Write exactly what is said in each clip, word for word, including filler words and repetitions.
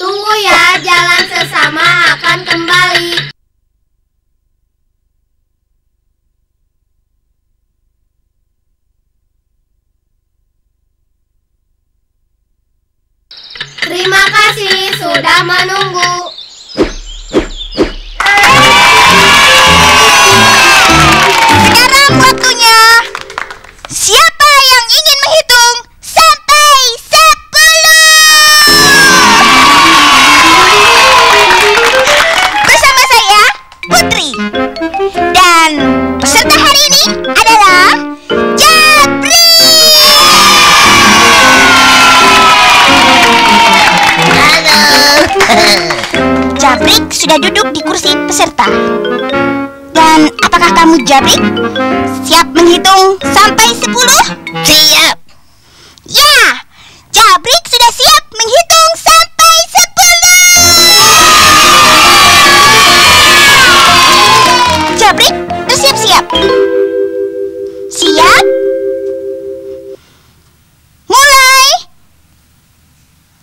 Tunggu ya, Jalan Sesama akan kembali. Terima kasih sudah menunggu. Sekarang waktunya. Siapa yang ingin menghitung sampai sepuluh? Bersama saya Putri, dan peserta hari ini adalah Jabri. Halo. Jabri sudah duduk di kursi peserta. Dan apakah kamu, Jabri, siap menghitung sampai sepuluh? Siap. Ya, Jabri sudah siap menghitung sampai sepuluh. Jabri, bersiap-siap. Siap. Mulai.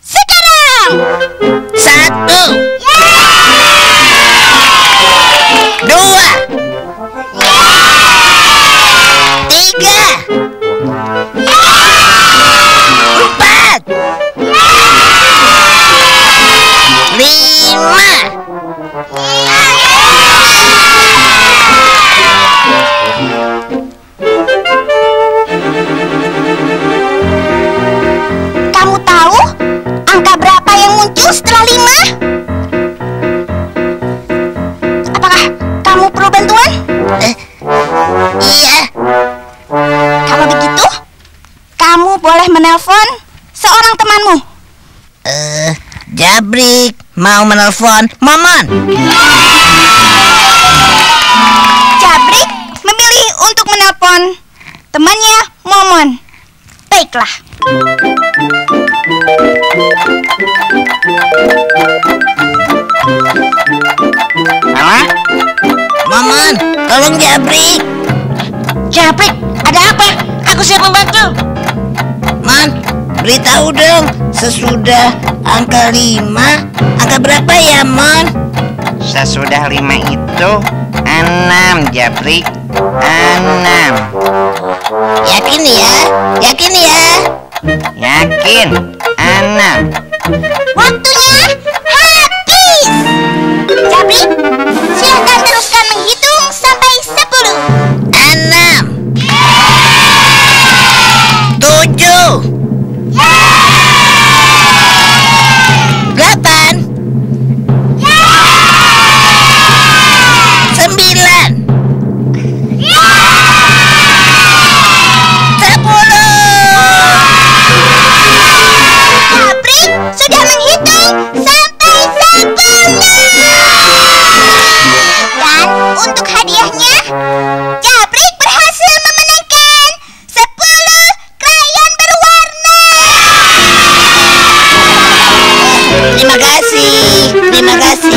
Sekarang. Satu. Dua. Tiga. Empat. Lima. Kamu tahu angka berapa yang muncul setelah lima? Apakah kamu perlu bantuan? Eh, iya. Kalau begitu, kamu boleh menelpon seorang temanmu. Eh, uh, Jabrik mau menelpon Maman. Jabrik memilih untuk menelpon temannya Maman. Baiklah. Mama? Maman, tolong Jabrik. Jabrik, ada apa? Aku siap membantu. Man, beritahu dong, sesudah angka lima, angka berapa ya, Man? Sesudah lima itu enam, Jabri. Enam. Yakin ya? Yakin ya? Yakin. Enam. Waktunya habis. Jabri, silakan teruskan menghitung sampai sepuluh. Enam. Tujuh. Delapan. Sembilan. Sepuluh. Jabri sudah menghitung sampai sepuluh. Dan untuk hadiahnya, Jabri berhasil memenangkan sepuluh krayon berwarna. Terima kasih, terima kasih.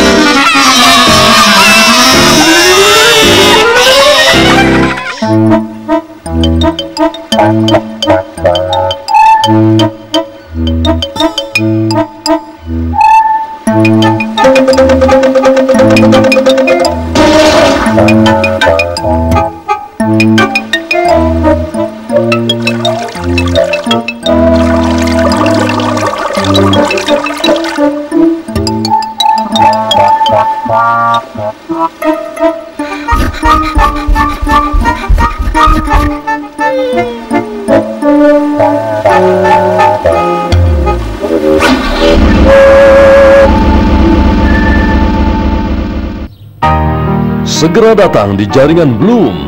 Segera datang di jaringan Bloom,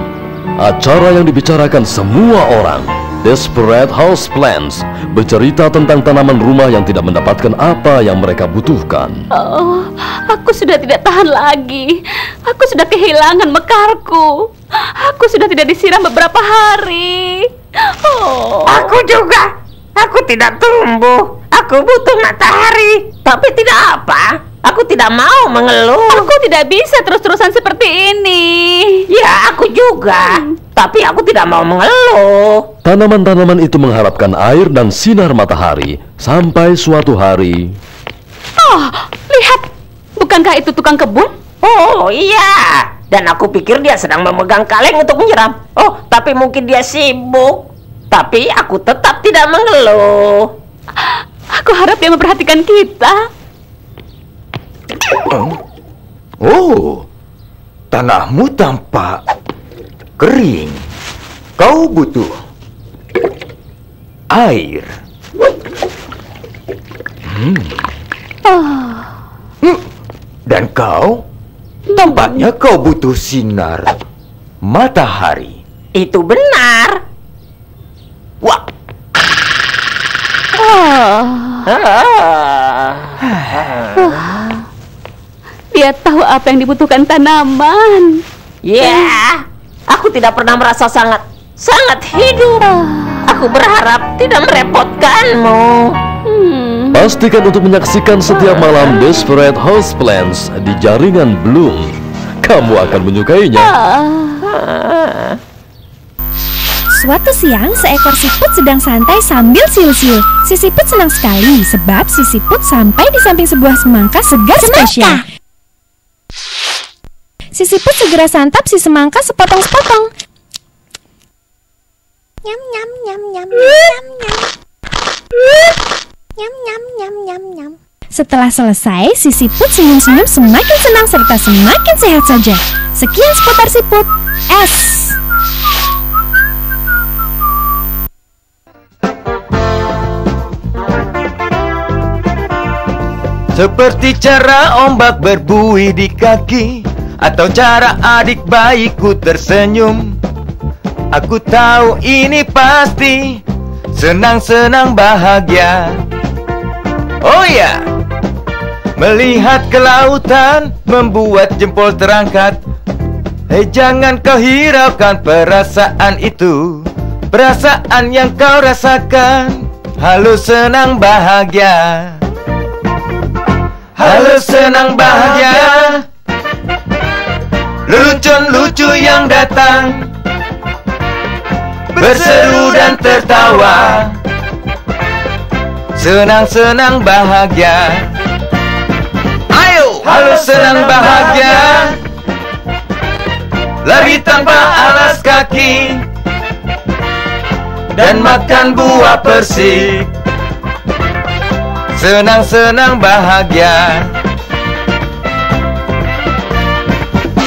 acara yang dibicarakan semua orang. Desperate Houseplants bercerita tentang tanaman rumah yang tidak mendapatkan apa yang mereka butuhkan. Oh, aku sudah tidak tahan lagi. Aku sudah kehilangan mekarku. Aku sudah tidak disiram beberapa hari. Oh. Aku juga. Aku tidak tumbuh. Aku butuh matahari. Tapi tidak apa. Aku tidak mau mengeluh. Aku tidak bisa terus-terusan seperti ini. Ya, aku juga. Hmm. Tapi aku tidak mau mengeluh. Tanaman-tanaman itu mengharapkan air dan sinar matahari sampai suatu hari. Oh, lihat. Bukankah itu tukang kebun? Oh, iya. Dan aku pikir dia sedang memegang kaleng untuk menyeram. Oh, tapi mungkin dia sibuk. Tapi aku tetap tidak mengeluh. Aku harap dia memperhatikan kita. Oh, tanahmu tampak kering. Kau butuh air. Hmm. Oh. Hmm. Dan kau? Tampaknya kau butuh sinar matahari. Itu benar. Wah. Oh. Oh. Dia tahu apa yang dibutuhkan tanaman. Ya, yeah. Aku tidak pernah merasa sangat sangat hidup. Aku berharap tidak merepotkanmu. Hmm. Pastikan untuk menyaksikan setiap malam Desperate Houseplants di jaringan Bloom. Kamu akan menyukainya. Suatu siang, seekor siput sedang santai sambil siul-siul. Si siput senang sekali sebab si siput sampai di samping sebuah semangka segar spesial. Si siput segera santap si semangka sepotong-sepotong. Nyam nyam nyam nyam nyam nyam. Nyam, nyam, nyam, nyam, nyam. Setelah selesai, si siput senyum-senyum semakin senang serta semakin sehat saja. Sekian seputar siput S. Seperti cara ombak berbuih di kaki, atau cara adik bayiku tersenyum, aku tahu ini pasti senang-senang bahagia. Oh ya, melihat ke lautan membuat jempol terangkat. Hei, jangan kau hiraukan perasaan itu. Perasaan yang kau rasakan, halo senang bahagia. Halo senang bahagia. Lelucon lucu yang datang, berseru dan tertawa. Senang-senang bahagia. Ayo, halo senang bahagia. Lari tanpa alas kaki dan makan buah persik. Senang-senang bahagia.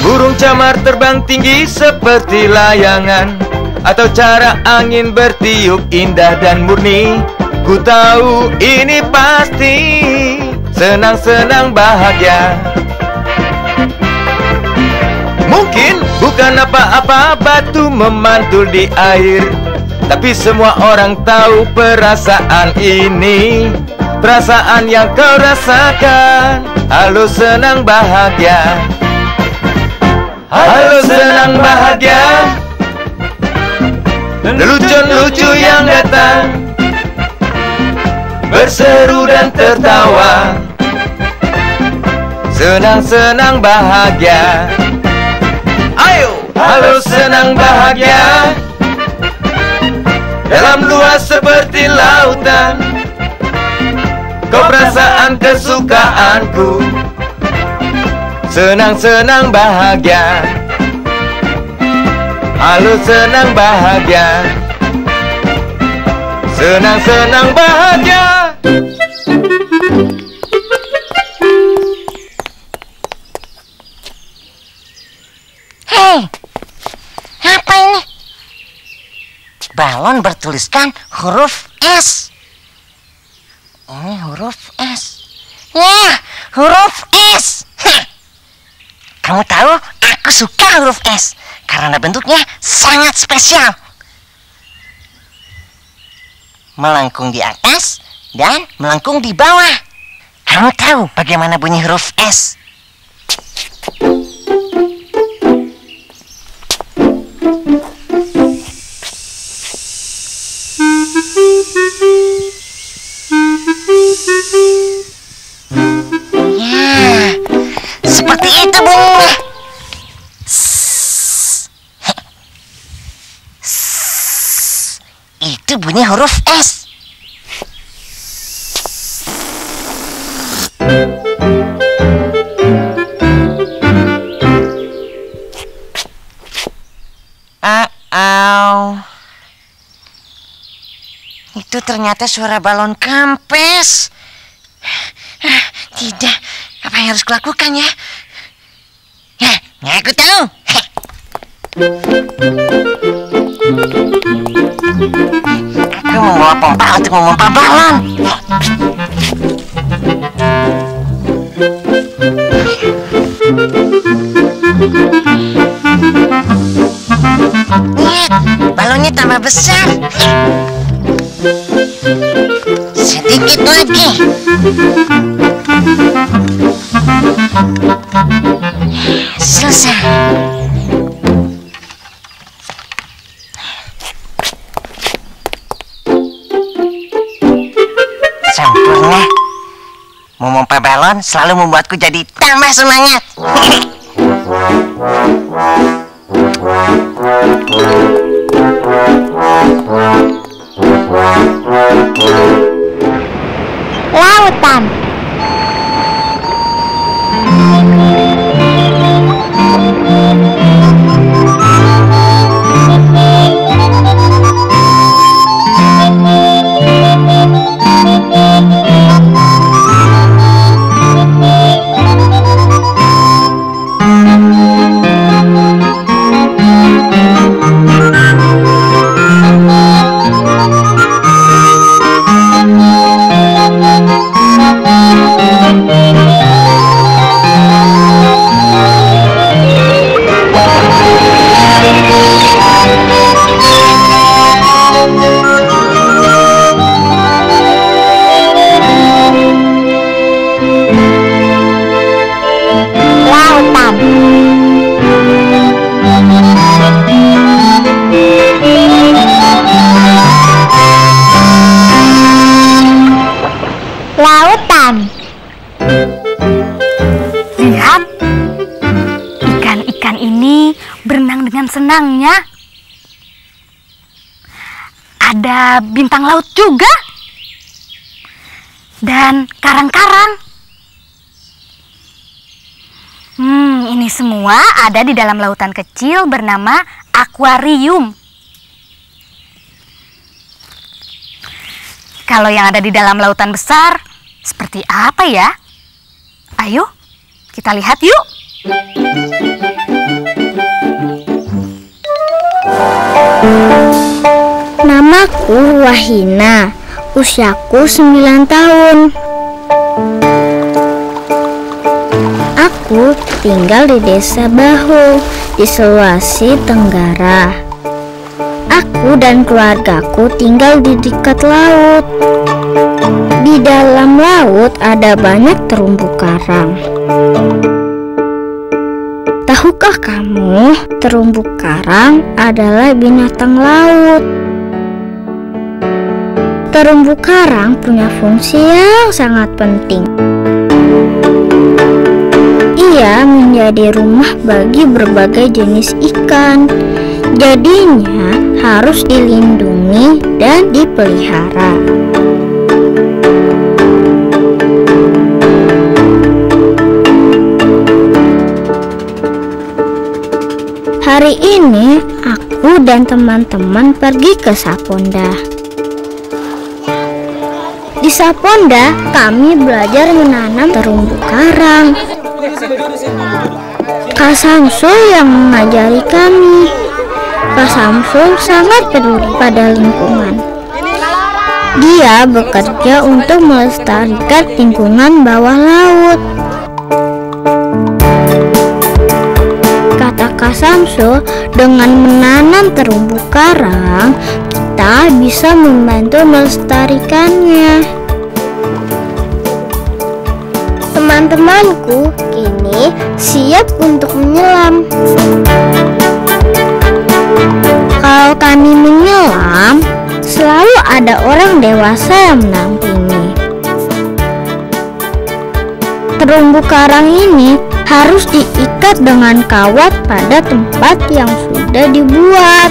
Burung camar terbang tinggi seperti layangan, atau cara angin bertiup indah dan murni. Ku tahu ini pasti senang-senang bahagia. Mungkin bukan apa-apa batu memantul di air, tapi semua orang tahu perasaan ini. Perasaan yang kau rasakan, halo senang bahagia. Halo senang bahagia. Lelucon lucu yang datang, berseru dan tertawa. Senang-senang bahagia. Ayo, halo senang bahagia. Dalam luas seperti lautan, kau perasaan kesukaanku. Senang-senang bahagia. Halo senang bahagia. Senang-senang bahagia. Hei, apa ini? Balon bertuliskan huruf S. Ini huruf S. Ya, huruf S. Heh. Kamu tahu, aku suka huruf S karena bentuknya sangat spesial. Melengkung di atas dan melengkung di bawah. Kamu tahu bagaimana bunyi huruf S? Ya, seperti itu bunyinya. bunyi huruf S. Uh-oh. Itu ternyata suara balon kampes. Tidak, apa yang harus kulakukan ya? Hah, aku tahu. Heh. Aku membawa pompa untuk memompa balon. Lihat, balonnya tambah besar. Sedikit lagi. Selesai. Sempurna. Memompa balon selalu membuatku jadi tambah semangat. Lautan. Senangnya ada bintang laut juga dan karang-karang. Hmm, ini semua ada di dalam lautan kecil bernama akuarium. Kalau yang ada di dalam lautan besar seperti apa ya? Ayo kita lihat yuk. Namaku Wahina, usiaku sembilan tahun. Aku tinggal di desa Bahu, di Sulawesi Tenggara. Aku dan keluargaku tinggal di dekat laut. Di dalam laut ada banyak terumbu karang. Tahukah kamu, terumbu karang adalah binatang laut. Terumbu karang punya fungsi yang sangat penting. Ia menjadi rumah bagi berbagai jenis ikan. Jadinya harus dilindungi dan dipelihara. Hari ini aku dan teman-teman pergi ke Saponda. Di Saponda kami belajar menanam terumbu karang. Kak Samsul yang mengajari kami. Kak Samsul sangat peduli pada lingkungan. Dia bekerja untuk melestarikan lingkungan bawah laut. Kak Samsul, dengan menanam terumbu karang, kita bisa membantu melestarikannya. Teman-temanku kini siap untuk menyelam. Kalau kami menyelam, selalu ada orang dewasa yang mendampingi. Terumbu karang ini harus diikat dengan kawat pada tempat yang sudah dibuat.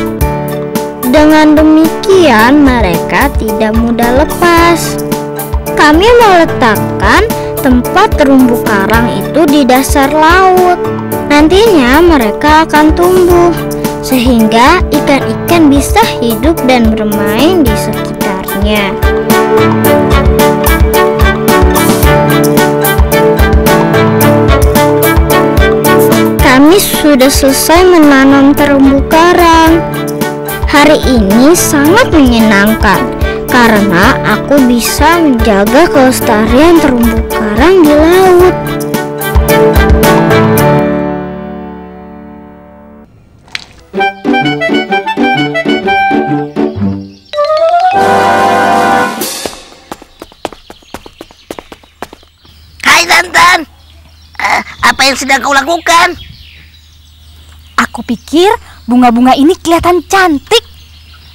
Dengan demikian mereka tidak mudah lepas. Kami meletakkan tempat terumbu karang itu di dasar laut. Nantinya mereka akan tumbuh sehingga ikan-ikan bisa hidup dan bermain di sekitarnya. Kami sudah selesai menanam terumbu karang. Hari ini sangat menyenangkan karena aku bisa menjaga kelestarian terumbu karang di laut. Hai Tantan, uh, apa yang sedang kau lakukan? Aku pikir bunga-bunga ini kelihatan cantik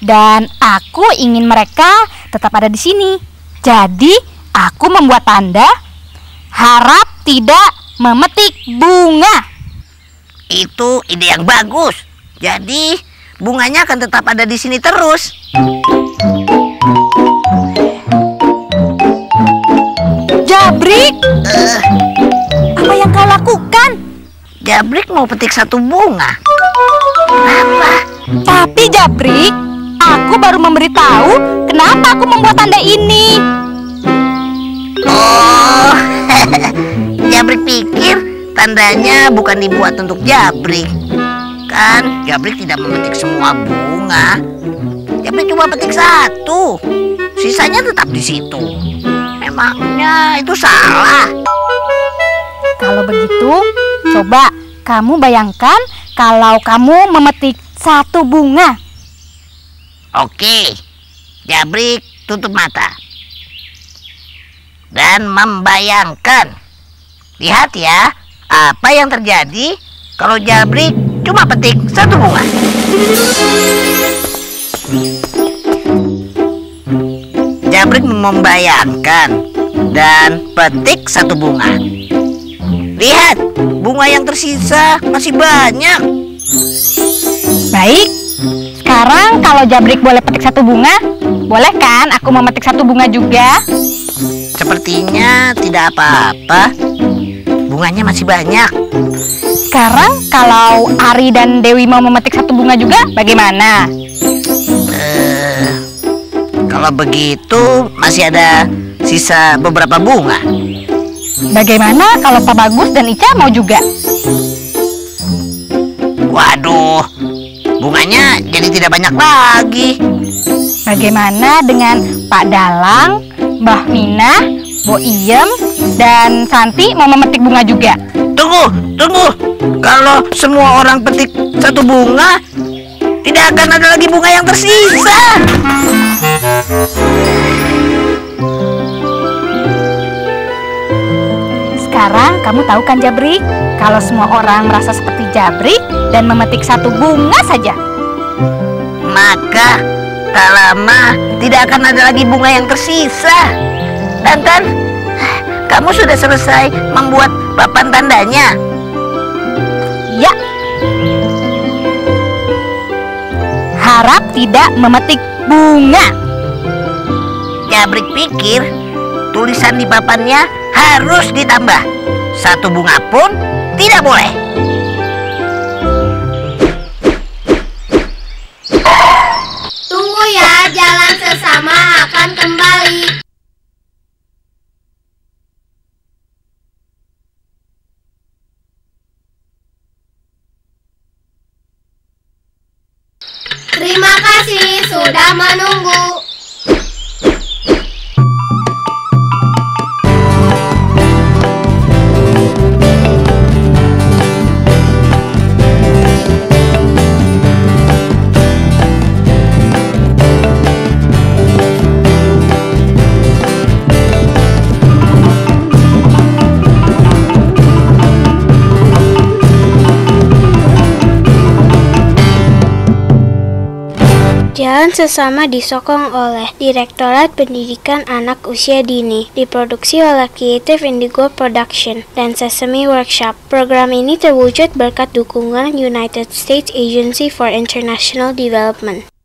dan aku ingin mereka tetap ada di sini. Jadi aku membuat tanda harap tidak memetik bunga. Itu ide yang bagus. Jadi bunganya akan tetap ada di sini terus. Jabrik, uh. apa yang kau lakukan? Jabrik mau petik satu bunga. Apa? Tapi Jabrik, aku baru memberitahu kenapa aku membuat tanda ini. Oh, Jabrik pikir tandanya bukan dibuat untuk Jabrik. Kan Jabrik tidak memetik semua bunga. Jabrik cuma petik satu, sisanya tetap di situ. Memangnya itu salah? Kalau begitu, coba kamu bayangkan kalau kamu memetik satu bunga. Oke, Jabrik tutup mata dan membayangkan. Lihat ya, apa yang terjadi kalau Jabrik cuma petik satu bunga. Jabrik membayangkan dan petik satu bunga. Lihat, bunga yang tersisa masih banyak. Baik. Sekarang kalau Jabrik boleh petik satu bunga, boleh kan aku memetik satu bunga juga? Sepertinya tidak apa-apa, bunganya masih banyak. Sekarang kalau Ari dan Dewi mau memetik satu bunga juga, bagaimana? Uh, kalau begitu masih ada sisa beberapa bunga. Bagaimana kalau Pak Bagus dan Ica mau juga? Waduh, bunganya jadi tidak banyak lagi. Bagaimana dengan Pak Dalang, Mbah Minah, Bo Iem, dan Santi mau memetik bunga juga? Tunggu, tunggu. Kalau semua orang petik satu bunga, tidak akan ada lagi bunga yang tersisa. Sekarang kamu tahu kan Jabrik, kalau semua orang merasa seperti Jabrik dan memetik satu bunga saja, maka tak lama tidak akan ada lagi bunga yang tersisa. Tantan, kamu sudah selesai membuat papan tandanya? Ya. Harap tidak memetik bunga. Jabrik pikir tulisan di papannya harus ditambah. Satu bunga pun tidak boleh. Jalan Sesama akan kembali. Terima kasih sudah menunggu. Jalan Sesama disokong oleh Direktorat Pendidikan Anak Usia Dini, diproduksi oleh Creative Indigo Production dan Sesame Workshop. Program ini terwujud berkat dukungan United States Agency for International Development.